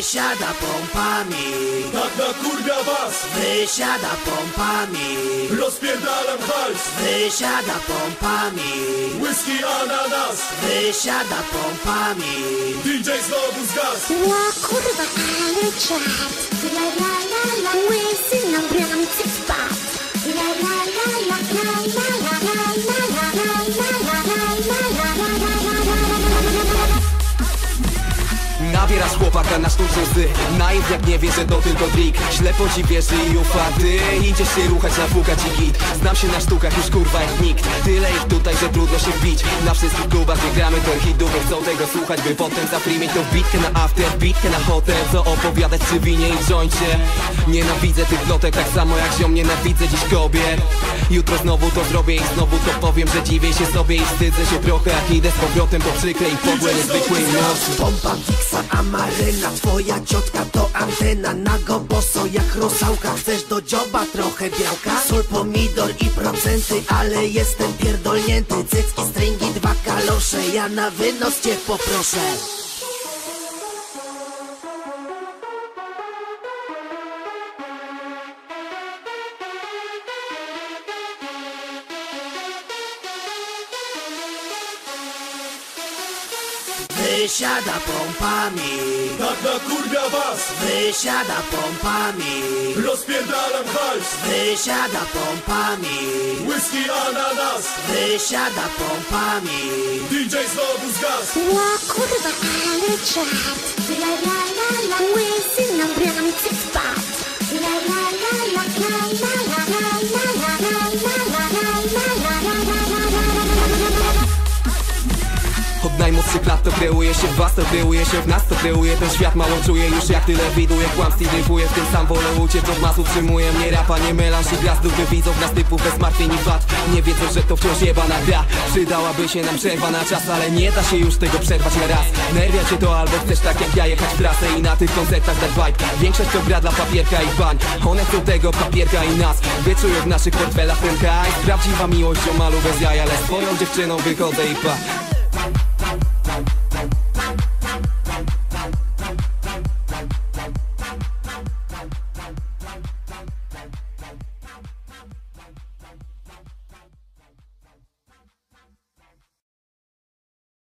Wysiada pompa mi, tak na kurwa was. Wysiada pompa mi, rozpierdalam hajs. Wysiada pompa mi, whisky ananas. Wysiada pompa mi, DJ znowu zgasł. No kurwa, ale czad. La la la la, łysy na bramce wpadł. La la la la la la la la la la la la la. Nabierasz chłopaka na sztuczne łzy, naiw jak nie wie, że to tylko trik. Ślepo ci wierzy i ufa, ty idziesz się ruchać, napukać i git. Znam się na sztukach już kurwa jak nikt, tyle ich tutaj, że trudno się wbić. Na wszystkich klubach nie gramy to hitów, bo chcą tego słuchać, by potem zafrimieć tą bitkę na after, bitkę na hotel. Co opowiadać przy winie i joincie? Nienawidzę tych lotek, tak samo jak ziom nienawidzę dziś kobiet. Jutro znowu to zrobię i znowu to powiem, że dziwię się sobie i wstydzę się trochę, jak idę z powrotem po przykrej i podłe niezwykłej nocy. Amaryna, twoja ciotka to antena. Nago boso jak rusałka, chcesz do dzioba trochę białka? Sól, pomidor i procenty, ale jestem pierdolnięty. Cycki, stringi, dwa kalosze, ja na wynos cię poproszę. Wysiada pompa mi, tak na kurwa was. Wysiada pompa mi, rozpierdalam hajs. Wysiada pompa mi, whisky ananas. Wysiada pompa mi, DJ znowu zgasł. No kurwa, ale czad. La la la la, łysy na bramce wpadł. La la la la la la la la la la la la la la. Od najmłodszych lat to kreuje się w was, to kreuje się w nas, to kreuje ten świat. Mało czuję już jak tyle widuję, kłamstw i ryfuję, w tym sam wolę uciec od masu. Utrzymuje mnie rapa, nie melanż i gwiazdów, by widzą w nas typów bez martwień i wad. Nie wiedzą, że to wciąż jebana gra, przydałaby się nam przerwa na czas, ale nie da się już tego przerwać na raz. Nerwia cię to albo chcesz tak jak ja jechać w trasę i na tych koncertach dać vibe. Większość to gra dla papierka i bań, one chcą tego papierka i nas. Wyczuję w naszych portfelach ten kraj, prawdziwa miłość o malu bez jaja, ale swoją dziewczyną wychodzę i pa.